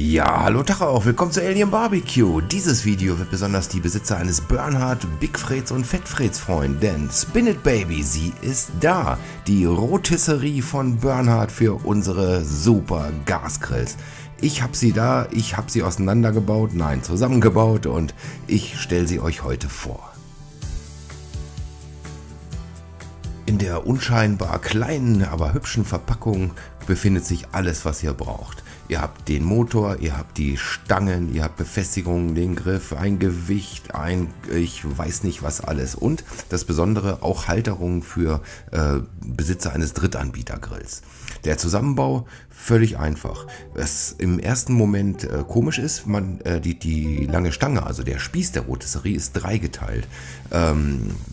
Ja, hallo Tacho, auch willkommen zu Alien Barbecue. Dieses Video wird besonders die Besitzer eines Burnhard, Big Freds und Fat Freds freuen, denn Spin it Baby, sie ist da. Die Rotisserie von Burnhard für unsere super Gasgrills. Ich habe sie da, ich habe sie auseinandergebaut, nein, zusammengebaut und ich stelle sie euch heute vor. In der unscheinbar kleinen, aber hübschen Verpackung befindet sich alles, was ihr braucht. Ihr habt den Motor, ihr habt die Stangen, ihr habt Befestigungen, den Griff, ein Gewicht, ein ich weiß nicht was alles. Und das Besondere, auch Halterungen für Besitzer eines Drittanbietergrills. Der Zusammenbau völlig einfach. Was im ersten Moment komisch ist, die lange Stange, also der Spieß der Rotisserie, ist dreigeteilt.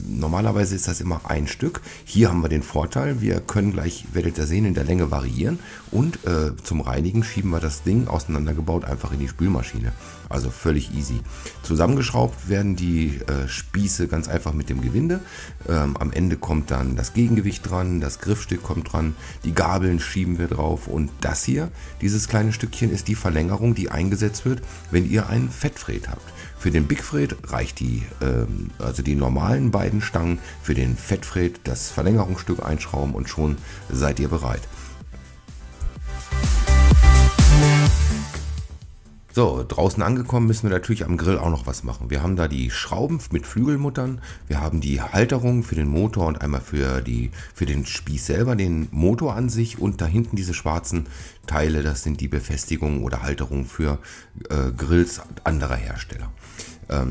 Normalerweise ist das immer ein Stück. Hier haben wir den Vorteil, wir können gleich, werdet ihr sehen, in der Länge variieren und zum Reinigen schieben wir das Ding auseinandergebaut einfach in die Spülmaschine. Also völlig easy. Zusammengeschraubt werden die Spieße ganz einfach mit dem Gewinde. Am Ende kommt dann das Gegengewicht dran, das Griffstück kommt dran, die Gabeln schieben wir drauf und das hier, dieses kleine Stückchen, ist die Verlängerung, die eingesetzt wird, wenn ihr einen Fat Fred habt. Für den Big Fred reicht die normalen beiden Stangen, für den Fat Fred das Verlängerungsstück einschrauben und schon seid ihr bereit. So, draußen angekommen müssen wir natürlich am Grill auch noch was machen. Wir haben da die Schrauben mit Flügelmuttern, wir haben die Halterung für den Motor und einmal für den Spieß selber, den Motor an sich, und da hinten diese schwarzen Teile, das sind die Befestigungen oder Halterungen für Grills anderer Hersteller.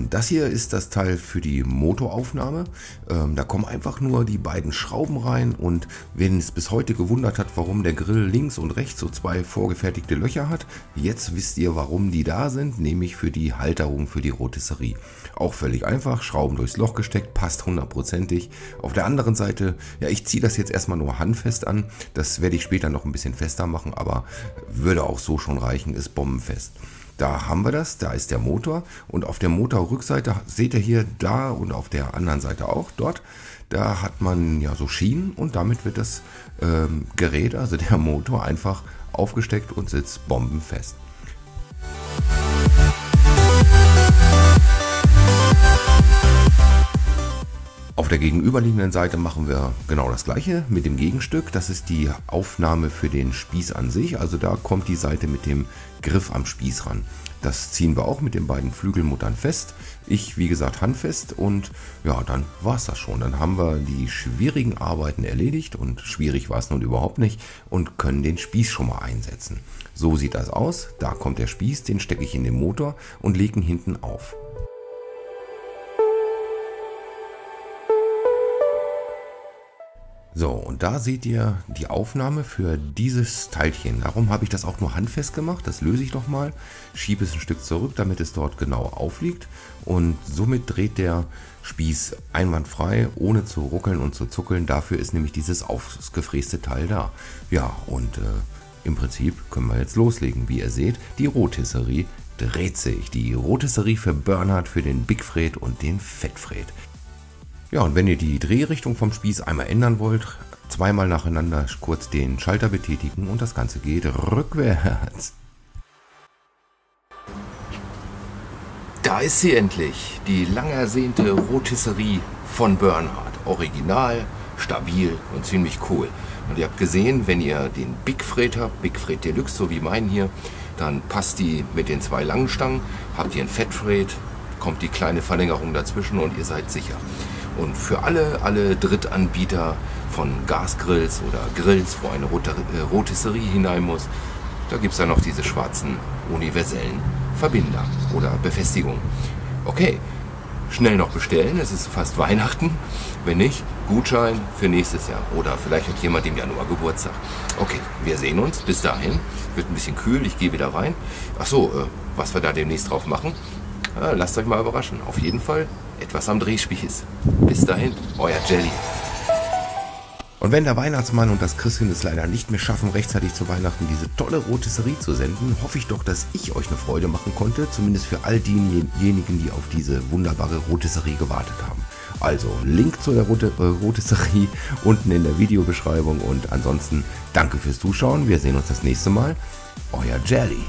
Das hier ist das Teil für die Motoraufnahme. Da kommen einfach nur die beiden Schrauben rein, und wen es bis heute gewundert hat, warum der Grill links und rechts so zwei vorgefertigte Löcher hat, jetzt wisst ihr, warum die da sind, nämlich für die Halterung für die Rotisserie. Auch völlig einfach, Schrauben durchs Loch gesteckt, passt hundertprozentig. Auf der anderen Seite, ja, ich ziehe das jetzt erstmal nur handfest an, das werde ich später noch ein bisschen fester machen, aber würde auch so schon reichen, ist bombenfest. Da haben wir das, da ist der Motor, und auf der Motorrückseite seht ihr hier da und auf der anderen Seite auch dort, da hat man ja so Schienen, und damit wird das Gerät, also der Motor, einfach aufgesteckt und sitzt bombenfest. Auf der gegenüberliegenden Seite machen wir genau das gleiche mit dem Gegenstück. Das ist die Aufnahme für den Spieß an sich. Also da kommt die Seite mit dem Griff am Spieß ran. Das ziehen wir auch mit den beiden Flügelmuttern fest. Ich, wie gesagt, handfest, und ja, dann war es das schon. Dann haben wir die schwierigen Arbeiten erledigt, und schwierig war es nun überhaupt nicht, und können den Spieß schon mal einsetzen. So sieht das aus. Da kommt der Spieß, den stecke ich in den Motor und lege ihn hinten auf. So, und da seht ihr die Aufnahme für dieses Teilchen. Darum habe ich das auch nur handfest gemacht. Das löse ich nochmal, schiebe es ein Stück zurück, damit es dort genau aufliegt. Und somit dreht der Spieß einwandfrei, ohne zu ruckeln und zu zuckeln. Dafür ist nämlich dieses aufgefräste Teil da. Ja, und im Prinzip können wir jetzt loslegen. Wie ihr seht, die Rotisserie dreht sich. Die Rotisserie für Burnhard, für den Big Fred und den Fat Fred. Ja, und wenn ihr die Drehrichtung vom Spieß einmal ändern wollt, zweimal nacheinander kurz den Schalter betätigen und das Ganze geht rückwärts. Da ist sie endlich, die lang ersehnte Rotisserie von Burnhard. Original, stabil und ziemlich cool. Und ihr habt gesehen, wenn ihr den Big Fred habt, Big Fred Deluxe, so wie meinen hier, dann passt die mit den zwei langen Stangen. Habt ihr einen Fat Fred, kommt die kleine Verlängerung dazwischen und ihr seid sicher. Und für alle Drittanbieter von Gasgrills oder Grills, wo eine Rotisserie hinein muss, da gibt es dann noch diese schwarzen universellen Verbinder oder Befestigungen. Okay, schnell noch bestellen, es ist fast Weihnachten. Wenn nicht, Gutschein für nächstes Jahr. Oder vielleicht hat jemand im Januar Geburtstag. Okay, wir sehen uns. Bis dahin. Wird ein bisschen kühl, ich gehe wieder rein. Achso, was wir da demnächst drauf machen? Ja, lasst euch mal überraschen. Auf jeden Fall etwas am Drehspieß. Bis dahin, euer Jelly. Und wenn der Weihnachtsmann und das Christkind es leider nicht mehr schaffen, rechtzeitig zu Weihnachten diese tolle Rotisserie zu senden, hoffe ich doch, dass ich euch eine Freude machen konnte, zumindest für all diejenigen, die auf diese wunderbare Rotisserie gewartet haben. Also, Link zu der Rotisserie unten in der Videobeschreibung, und ansonsten danke fürs Zuschauen, wir sehen uns das nächste Mal, euer Jelly.